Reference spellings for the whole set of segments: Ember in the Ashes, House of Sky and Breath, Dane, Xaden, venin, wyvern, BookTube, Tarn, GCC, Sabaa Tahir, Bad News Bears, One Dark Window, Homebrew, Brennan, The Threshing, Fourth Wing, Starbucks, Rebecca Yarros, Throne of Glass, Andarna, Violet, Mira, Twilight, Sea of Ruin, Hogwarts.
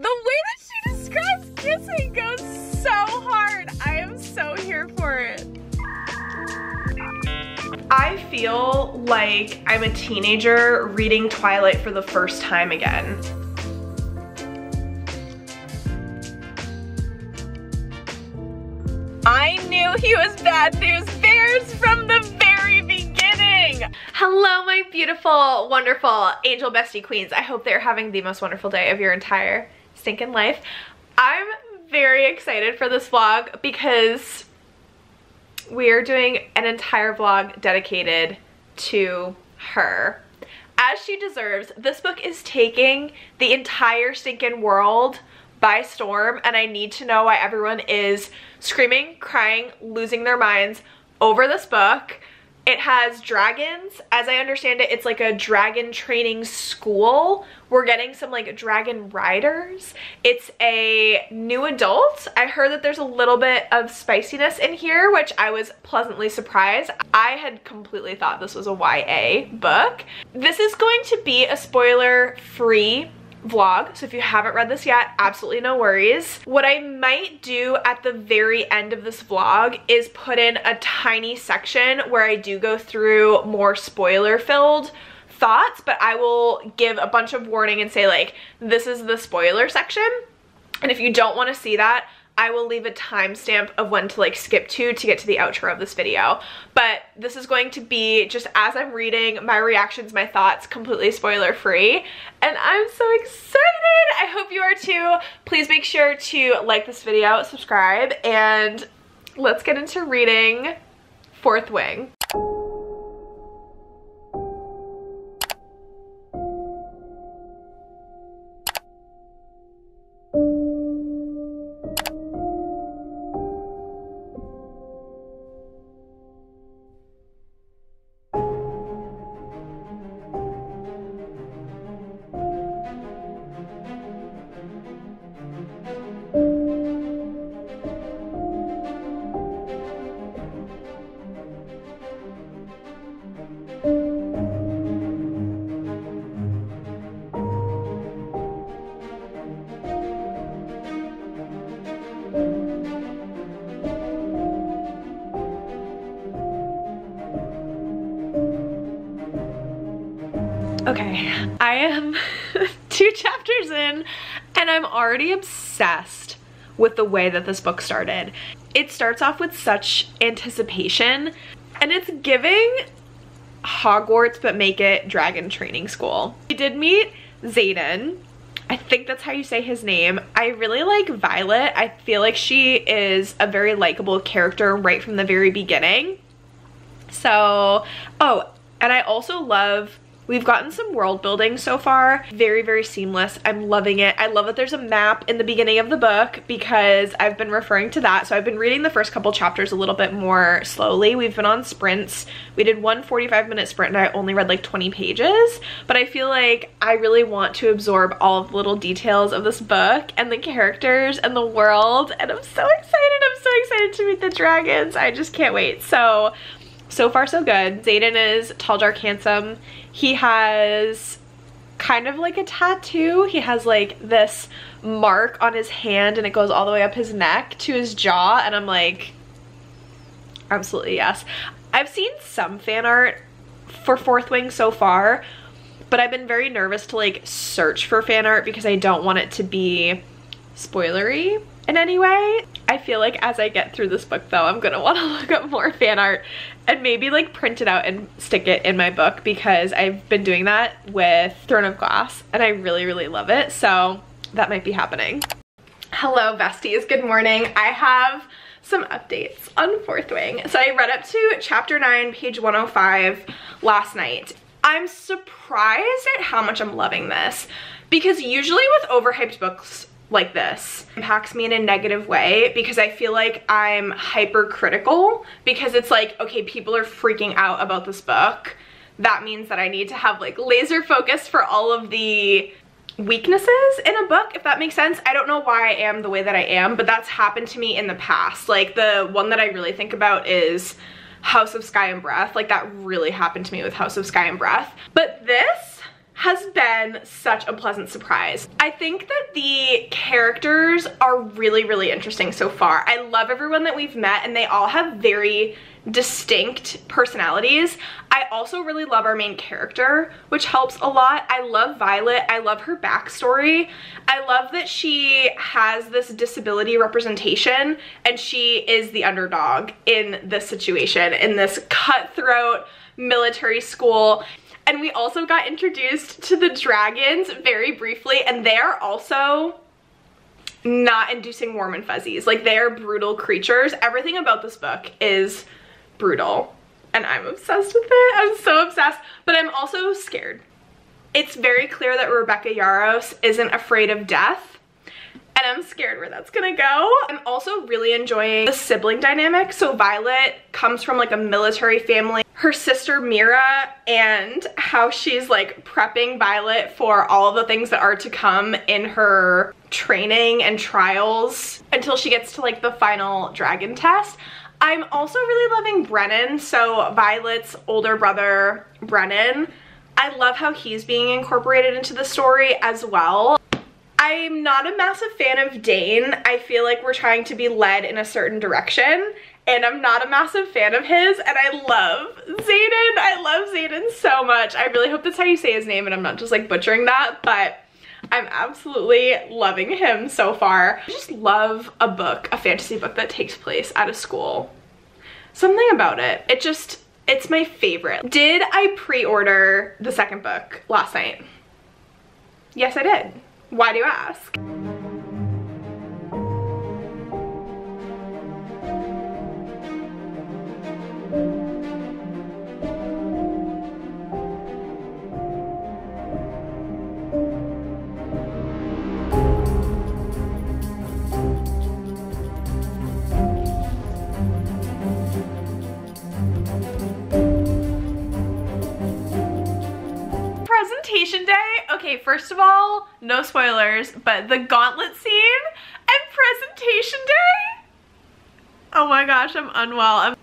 The way that she describes kissing goes so hard. I am so here for it. I feel like I'm a teenager reading Twilight for the first time again. I knew he was Bad News Bears from the very beginning. Hello, my beautiful, wonderful angel bestie queens. I hope they're having the most wonderful day of your entire stinking life. I'm very excited for this vlog because we are doing an entire vlog dedicated to her. As she deserves, this book is taking the entire stinking world by storm, and I need to know why everyone is screaming, crying, losing their minds over this book. It has dragons. As I understand it, it's like a dragon training school. We're getting some like dragon riders. It's a new adult. I heard that there's a little bit of spiciness in here, which I was pleasantly surprised. I had completely thought this was a YA book. This is going to be a spoiler-free vlog, so if you haven't read this yet, absolutely no worries. What I might do at the very end of this vlog is put in a tiny section where I do go through more spoiler-filled thoughts, but I will give a bunch of warning and say like, this is the spoiler section, and if you don't want to see that, I will leave a timestamp of when to like skip to get to the outro of this video. But this is going to be just as I'm reading, my reactions, my thoughts, completely spoiler free. And I'm so excited. I hope you are too. Please make sure to like this video, subscribe, and let's get into reading Fourth Wing. Okay, I am 2 chapters in and I'm already obsessed with the way that this book started. It starts off with such anticipation and it's giving Hogwarts, but make it dragon training school. We did meet Xaden. I think that's how you say his name. I really like Violet. I feel like she is a very likable character right from the very beginning. So, oh, and I also love, we've gotten some world building so far. Very, very seamless. I'm loving it. I love that there's a map in the beginning of the book because I've been referring to that. So I've been reading the first couple chapters a little bit more slowly. We've been on sprints. We did one 45-minute sprint and I only read like 20 pages. But I feel like I really want to absorb all of the little details of this book and the characters and the world. And I'm so excited. I'm so excited to meet the dragons. I just can't wait. So far so good. Xaden is tall, dark, handsome. He has kind of like a tattoo. He has like this mark on his hand and it goes all the way up his neck to his jaw, and I'm like, absolutely yes. I've seen some fan art for Fourth Wing so far, but I've been very nervous to like search for fan art because I don't want it to be spoilery in any way. I feel like as I get through this book though, I'm gonna want to look up more fan art and maybe like print it out and stick it in my book because I've been doing that with Throne of Glass and I really, really love it. So that might be happening. Hello besties, good morning. I have some updates on Fourth Wing. So I read up to chapter 9, page 105 last night. I'm surprised at how much I'm loving this because usually with overhyped books like this, impacts me in a negative way because I feel like I'm hypercritical because it's like, okay, people are freaking out about this book. That means that I need to have like laser focus for all of the weaknesses in a book, if that makes sense. I don't know why I am the way that I am, but that's happened to me in the past. Like the one that I really think about is House of Sky and Breath. Like that really happened to me with House of Sky and Breath. But this has been such a pleasant surprise. I think that the characters are really, really interesting so far. I love everyone that we've met, and they all have very distinct personalities. I also really love our main character, which helps a lot. I love Violet. I love her backstory. I love that she has this disability representation, and she is the underdog in this situation, in this cutthroat military school. And we also got introduced to the dragons very briefly, and they are also not inducing warm and fuzzies. Like, they are brutal creatures. Everything about this book is brutal, and I'm obsessed with it. I'm so obsessed, but I'm also scared. It's very clear that Rebecca Yarros isn't afraid of death, and I'm scared where that's gonna go. I'm also really enjoying the sibling dynamic. So Violet comes from like a military family. Her sister Mira, and how she's like prepping Violet for all of the things that are to come in her training and trials until she gets to like the final dragon test. I'm also really loving Brennan, so Violet's older brother Brennan. I love how he's being incorporated into the story as well. I'm not a massive fan of Dane. I feel like we're trying to be led in a certain direction, and I'm not a massive fan of his, and I love Xaden. I love Xaden so much. I really hope that's how you say his name and I'm not just like butchering that, but I'm absolutely loving him so far. I just love a book, a fantasy book that takes place at a school. Something about it. It's my favorite. Did I pre-order the second book last night? Yes, I did. Why do you ask? Presentation day? Okay, first of all, no spoilers, but the gauntlet scene and presentation day? Oh my gosh, I'm unwell.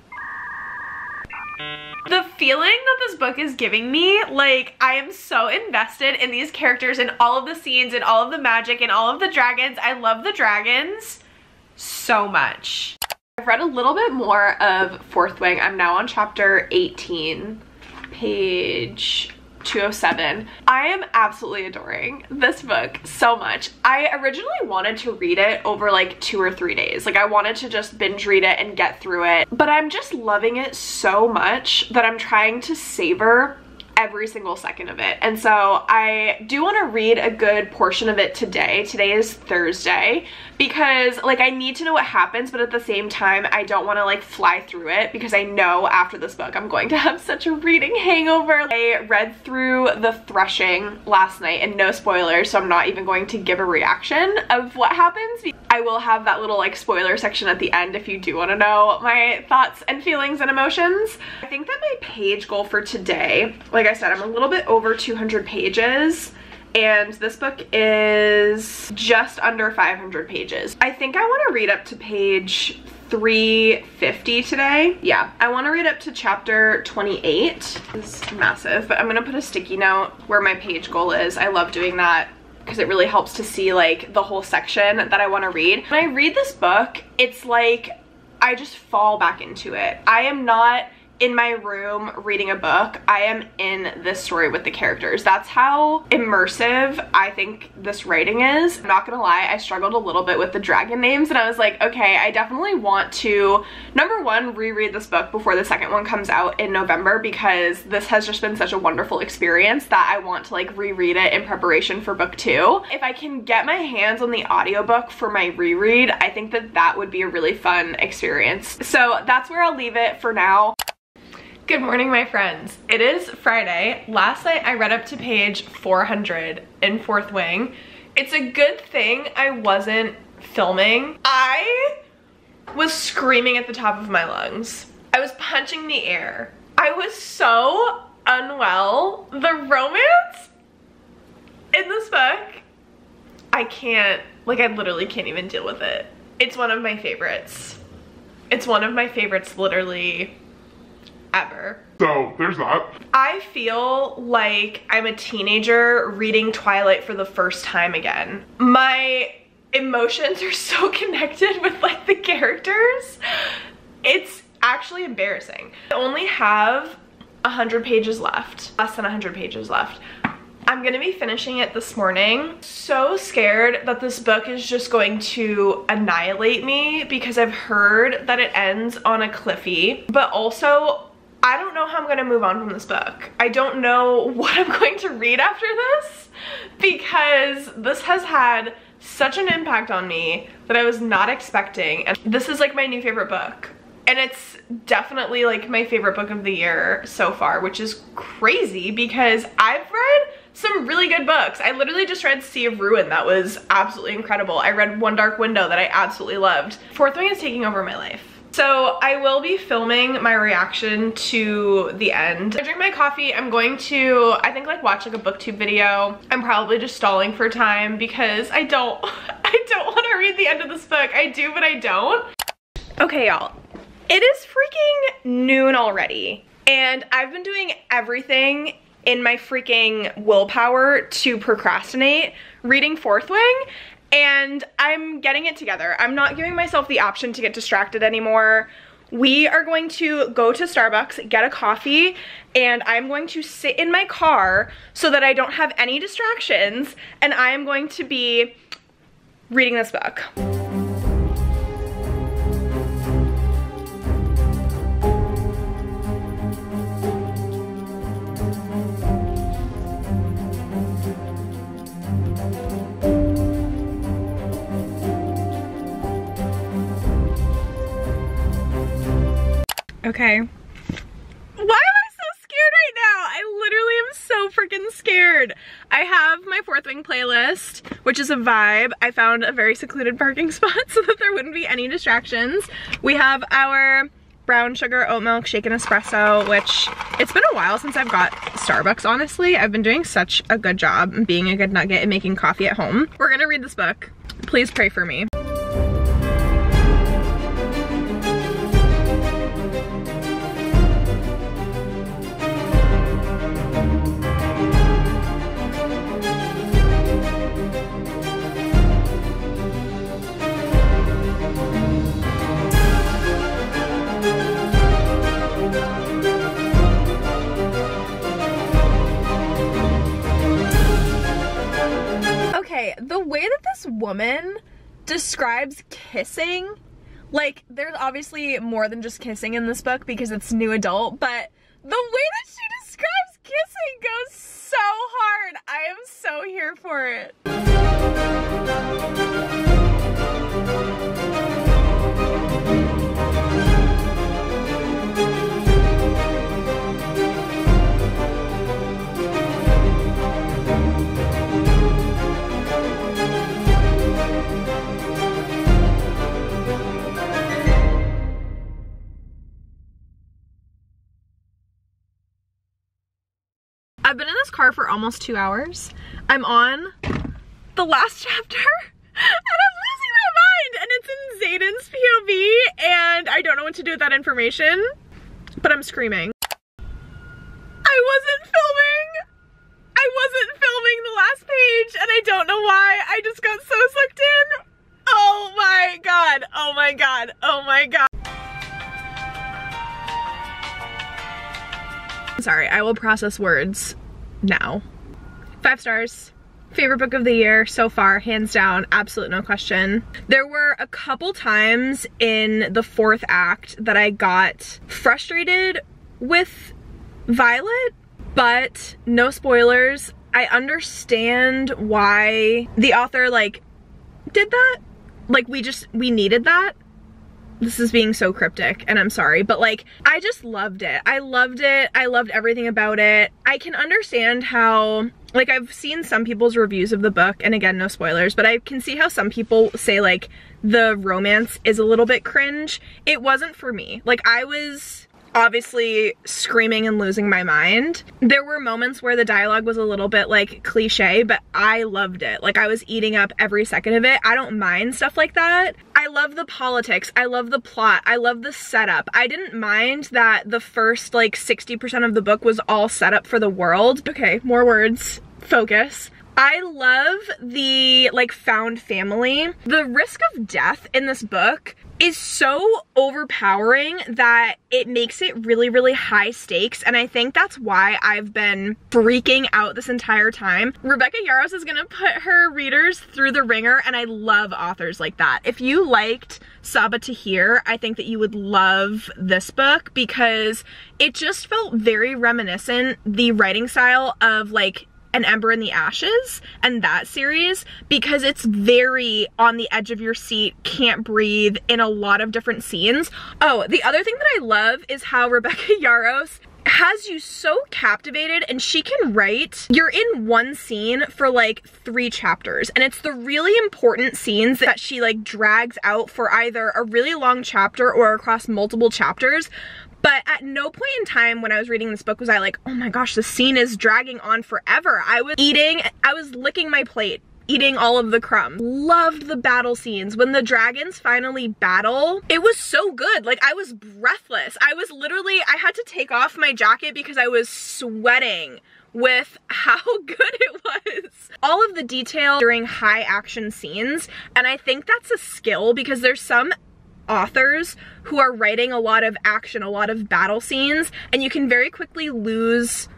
The feeling that this book is giving me, like, I am so invested in these characters and all of the scenes and all of the magic and all of the dragons. I love the dragons so much. I've read a little bit more of Fourth Wing. I'm now on chapter 18, page 207. I am absolutely adoring this book so much. I originally wanted to read it over like 2 or 3 days. Like, I wanted to just binge read it and get through it, but I'm just loving it so much that I'm trying to savor every single second of it. And so I do want to read a good portion of it today. Today is Thursday, because like I need to know what happens, but at the same time I don't want to like fly through it, because I know after this book I'm going to have such a reading hangover. I read through The Threshing last night, and no spoilers, so I'm not even going to give a reaction of what happens. I will have that little like spoiler section at the end if you do want to know my thoughts and feelings and emotions. I think that my page goal for today, like I said, I'm a little bit over 200 pages, and this book is just under 500 pages. I think I want to read up to page 350 today. Yeah, I want to read up to chapter 28. It's massive, but I'm gonna put a sticky note where my page goal is. I love doing that because it really helps to see like the whole section that I want to read. When I read this book, it's like I just fall back into it. I am not in my room reading a book. I am in this story with the characters. That's how immersive I think this writing is. I'm not gonna lie, I struggled a little bit with the dragon names, and I was like, okay, I definitely want to, number one, reread this book before the second one comes out in November, because this has just been such a wonderful experience that I want to like reread it in preparation for book two. If I can get my hands on the audiobook for my reread, I think that that would be a really fun experience. So that's where I'll leave it for now. Good morning, my friends. It is Friday. Last night I read up to page 400 in Fourth Wing. It's a good thing I wasn't filming. I was screaming at the top of my lungs. I was punching the air. I was so unwell. The romance in this book, I can't, like, I literally can't even deal with it. It's one of my favorites. It's one of my favorites literally ever. So there's that. I feel like I'm a teenager reading Twilight for the first time again. My emotions are so connected with like the characters. It's actually embarrassing. I only have 100 pages left, less than 100 pages left. I'm gonna be finishing it this morning. So scared that this book is just going to annihilate me because I've heard that it ends on a cliffy, but also I don't know how I'm gonna move on from this book. I don't know what I'm going to read after this because this has had such an impact on me that I was not expecting. And this is like my new favorite book. And it's definitely like my favorite book of the year so far, which is crazy because I've read some really good books. I literally just read Sea of Ruin. That was absolutely incredible. I read One Dark Window that I absolutely loved. Fourth Wing is taking over my life. So I will be filming my reaction to the end. I drink my coffee. I'm going to, I think, like watch like a BookTube video. I'm probably just stalling for time because I don't want to read the end of this book. I do, but I don't. Okay, y'all. It is freaking noon already, and I've been doing everything in my freaking willpower to procrastinate reading Fourth Wing, and I'm getting it together. I'm not giving myself the option to get distracted anymore. We are going to go to Starbucks, get a coffee, and I'm going to sit in my car so that I don't have any distractions, and I am going to be reading this book. Okay. Why am I so scared right now? I literally am so freaking scared. I have my Fourth Wing playlist, which is a vibe. I found a very secluded parking spot so that there wouldn't be any distractions. We have our brown sugar oat milk shaken espresso, which it's been a while since I've got Starbucks, honestly. I've been doing such a good job and being a good nugget and making coffee at home. We're gonna read this book. Please pray for me. The way that this woman describes kissing, like there's obviously more than just kissing in this book because it's new adult, but the way that she describes kissing goes so hard. I am so here for it. I've been in this car for almost 2 hours. I'm on the last chapter and I'm losing my mind, and it's in Xaden's POV and I don't know what to do with that information, but I'm screaming. I wasn't filming the last page and I don't know why. I just got so sucked in. Oh my God, oh my God, oh my God. Sorry, I will process words now. 5 stars. Favorite book of the year so far, hands down, absolute no question. There were a couple times in the fourth act that I got frustrated with Violet, but no spoilers. I understand why the author like did that. Like we needed that. This is being so cryptic and I'm sorry, but like I just loved it. I loved it. I loved everything about it. I can understand how, like, I've seen some people's reviews of the book, and again, no spoilers, but I can see how some people say like the romance is a little bit cringe. It wasn't for me. Like, I was obviously screaming and losing my mind. There were moments where the dialogue was a little bit like cliche, but I loved it. Like, I was eating up every second of it. I don't mind stuff like that. I love the politics. I love the plot. I love the setup. I didn't mind that the first like 60% of the book was all set up for the world. Okay, more words. Focus. I love the like found family. The risk of death in this book is so overpowering that it makes it really, really high stakes, and I think that's why I've been freaking out this entire time. Rebecca Yarros is gonna put her readers through the ringer, and I love authors like that. If you liked Sabaa Tahir, I think that you would love this book because it just felt very reminiscent, the writing style of like an Ember in the Ashes and that series, because it's very on the edge of your seat, can't breathe in a lot of different scenes. Oh, the other thing that I love is how Rebecca Yarros has you so captivated, and she can write, you're in one scene for like 3 chapters, and it's the really important scenes that she like drags out for either a really long chapter or across multiple chapters. But at no point in time when I was reading this book was I like, oh my gosh, this scene is dragging on forever. I was eating, I was licking my plate, eating all of the crumbs. Loved the battle scenes. When the dragons finally battle, it was so good. Like, I was breathless. I was literally, I had to take off my jacket because I was sweating with how good it was. All of the detail during high action scenes, and I think that's a skill because there's some authors who are writing a lot of action, a lot of battle scenes, and you can very quickly lose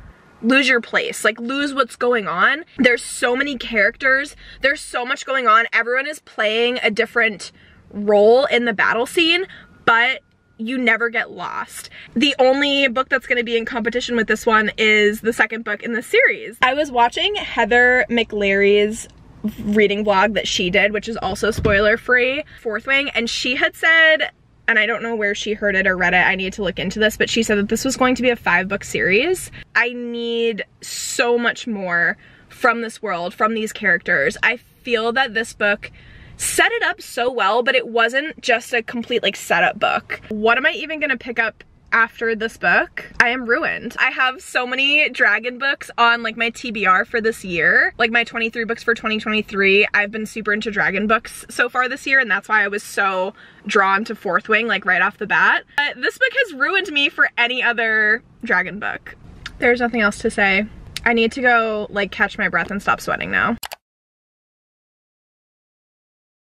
your place, like lose what's going on. There's so many characters, there's so much going on, everyone is playing a different role in the battle scene, but you never get lost. The only book that's gonna be in competition with this one is the second book in the series. I was watching Heather McLary's reading blog that she did, which is also spoiler free, Fourth Wing, and she had said, and I don't know where she heard it or read it, I need to look into this, but she said that this was going to be a 5-book series. I need so much more from this world, from these characters. I feel that this book set it up so well, but it wasn't just a complete like setup book. What am I even gonna pick up after this book? I am ruined. I have so many dragon books on like my TBR for this year, like my 23 books for 2023. I've been super into dragon books so far this year, and that's why I was so drawn to Fourth Wing like right off the bat. But this book has ruined me for any other dragon book. There's nothing else to say. I need to go like catch my breath and stop sweating now.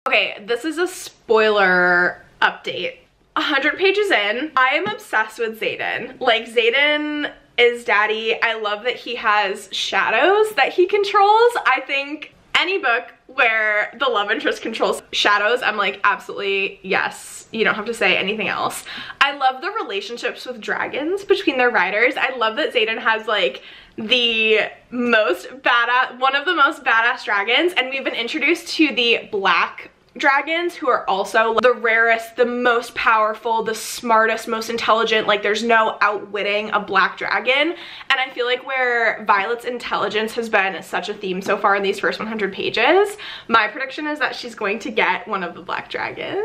Okay, this is a spoiler update. 100 pages in, I am obsessed with Xaden. Like, Xaden is daddy. I love that he has shadows that he controls. I think any book where the love interest controls shadows, I'm like, absolutely, yes. You don't have to say anything else. I love the relationships with dragons between their riders. I love that Xaden has like the most badass, one of the most badass dragons, and we've been introduced to the black dragons who are also like the rarest, the most powerful, the smartest, most intelligent. Like, there's no outwitting a black dragon, and I feel like where Violet's intelligence has been such a theme so far in these first 100 pages, my prediction is that she's going to get one of the black dragons.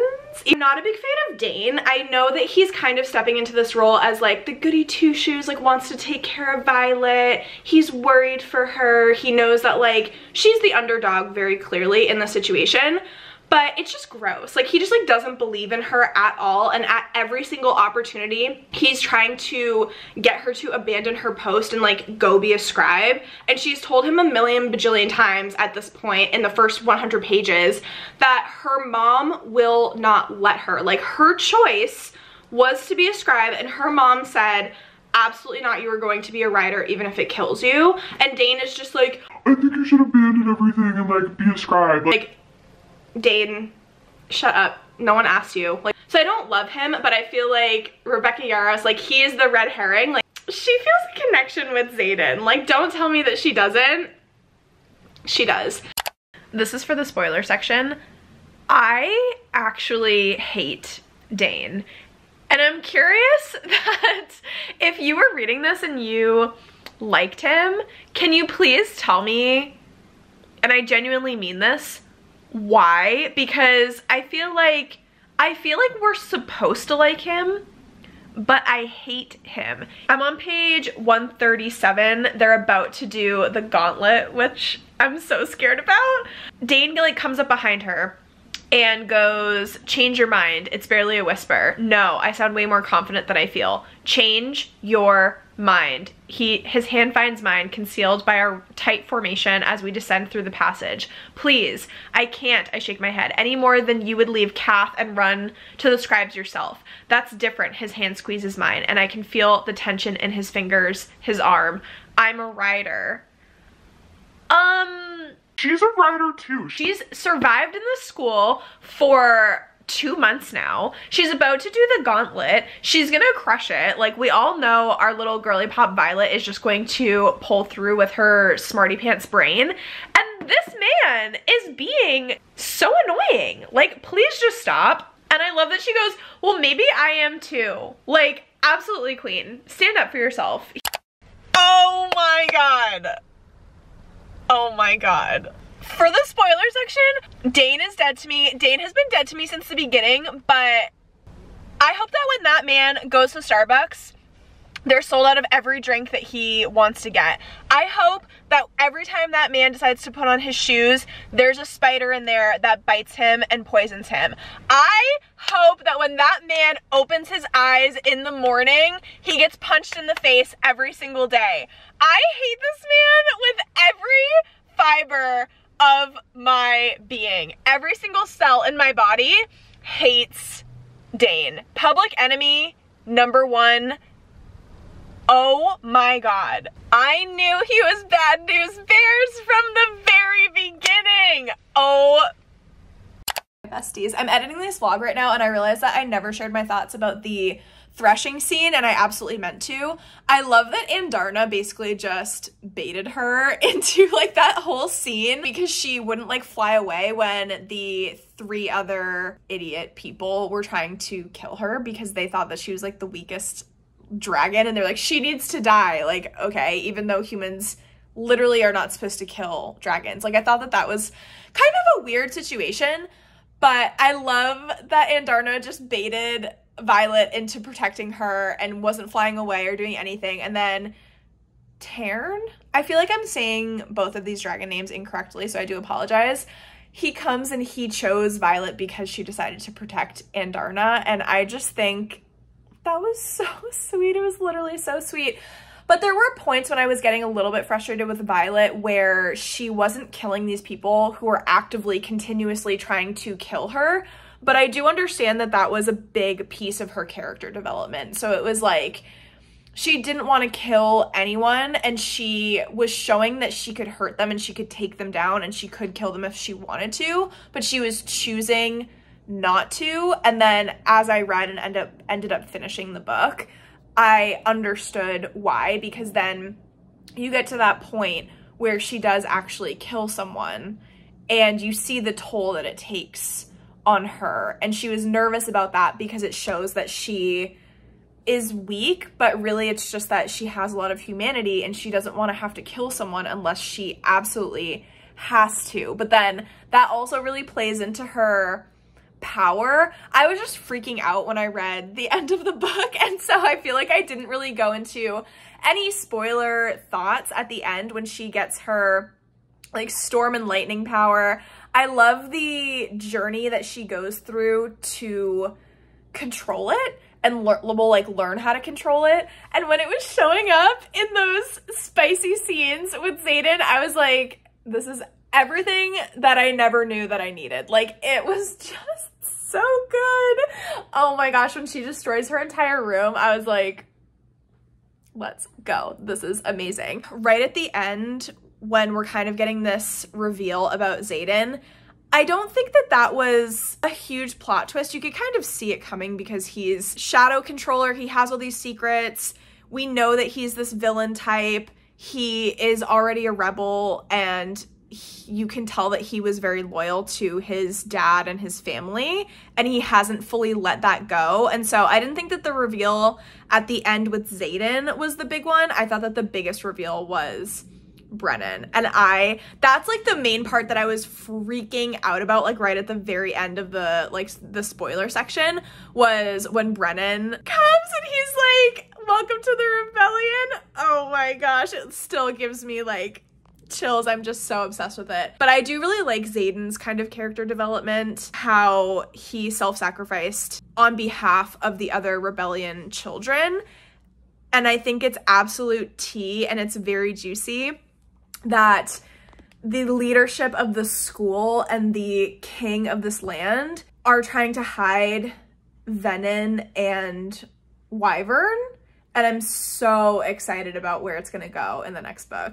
I'm not a big fan of Dane. I know that he's kind of stepping into this role as like the goody two-shoes, like wants to take care of Violet. He's worried for her. He knows that like she's the underdog very clearly in this situation. But it's just gross. Like, he just like doesn't believe in her at all, and at every single opportunity he's trying to get her to abandon her post and like go be a scribe, and she's told him a million bajillion times at this point in the first 100 pages that her mom will not let her. Like, her choice was to be a scribe, and her mom said, absolutely not, you are going to be a writer even if it kills you. And Dane is just like, I think you should abandon everything and like be a scribe. Like, Dane, shut up. No one asked you. Like, so I don't love him, but I feel like Rebecca Yarros, like, he is the red herring. Like, she feels a connection with Xaden. Like, don't tell me that she doesn't. She does. This is for the spoiler section. I actually hate Dane. And I'm curious that if you were reading this and you liked him, can you please tell me, and I genuinely mean this, why? Because I feel like we're supposed to like him, but I hate him. I'm on page 137. They're about to do the gauntlet, which I'm so scared about. Dane like comes up behind her and goes, change your mind, it's barely a whisper. No, I sound way more confident than I feel. Change your mind. His hand finds mine, concealed by our tight formation as we descend through the passage. Please, I can't, I shake my head, any more than you would leave Kath and run to the scribes yourself. That's different, his hand squeezes mine, and I can feel the tension in his fingers, his arm. I'm a writer. She's a writer too. She's survived in the school for 2 months now. She's about to do the gauntlet. She's gonna crush it. Like, we all know our little girly pop Violet is just going to pull through with her smarty pants brain. And this man is being so annoying. Like, please just stop. And I love that she goes, well, maybe I am too. Like, absolutely, queen. Stand up for yourself. Oh my god. Oh my god. For the spoiler section, Dane is dead to me. Dane has been dead to me since the beginning, but I hope that when that man goes to Starbucks, they're sold out of every drink that he wants to get. I hope that every time that man decides to put on his shoes, there's a spider in there that bites him and poisons him. I hope that when that man opens his eyes in the morning, he gets punched in the face every single day. I hate this man with every fiber of my being. Every single cell in my body hates Dane. Public enemy number one. Oh my god. I knew he was Bad News Bears from the very beginning. Oh. Besties, I'm editing this vlog right now and I realized that I never shared my thoughts about the threshing scene, and I absolutely meant to. I love that Andarna basically just baited her into like that whole scene because she wouldn't like fly away when the three other idiot people were trying to kill her because they thought that she was like the weakest dragon, and they're like, she needs to die. Like, okay, even though humans literally are not supposed to kill dragons. Like, I thought that that was kind of a weird situation, but I love that Andarna just baited Violet into protecting her and wasn't flying away or doing anything. And then Tarn, I feel like I'm saying both of these dragon names incorrectly, so I do apologize. He comes and he chose Violet because she decided to protect Andarna, and I just think that was so sweet. It was literally so sweet. But there were points when I was getting a little bit frustrated with Violet where she wasn't killing these people who were actively, continuously trying to kill her. But I do understand that that was a big piece of her character development. So it was like, she didn't want to kill anyone, and she was showing that she could hurt them and she could take them down and she could kill them if she wanted to, but she was choosing not to. And then as I read and ended up finishing the book, I understood why, because then you get to that point where she does actually kill someone and you see the toll that it takes on her, and she was nervous about that because it shows that she is weak, but really it's just that she has a lot of humanity and she doesn't want to have to kill someone unless she absolutely has to. But then that also really plays into her power. I was just freaking out when I read the end of the book, and so I feel like I didn't really go into any spoiler thoughts at the end when she gets her like storm and lightning power. I love the journey that she goes through to control it and learn how to control it. And when it was showing up in those spicy scenes with Xaden, I was like, this is everything that I never knew that I needed. Like, it was just so good. Oh my gosh, when she destroys her entire room, I was like, let's go. This is amazing. Right at the end, when we're kind of getting this reveal about Xaden, I don't think that that was a huge plot twist. You could kind of see it coming because he's shadow controller. He has all these secrets. We know that he's this villain type. He is already a rebel, and you can tell that he was very loyal to his dad and his family, and he hasn't fully let that go. And so I didn't think that the reveal at the end with Xaden was the big one. I thought that the biggest reveal was Brennan, and that's like the main part that I was freaking out about, like right at the very end of the spoiler section, was when Brennan comes and he's like, welcome to the rebellion. Oh my gosh, it still gives me like chills. I'm just so obsessed with it. But I do really like Xaden's kind of character development, how he self-sacrificed on behalf of the other rebellion children. And I think it's absolute tea and it's very juicy that the leadership of the school and the king of this land are trying to hide Venin and Wyvern. And I'm so excited about where it's gonna go in the next book.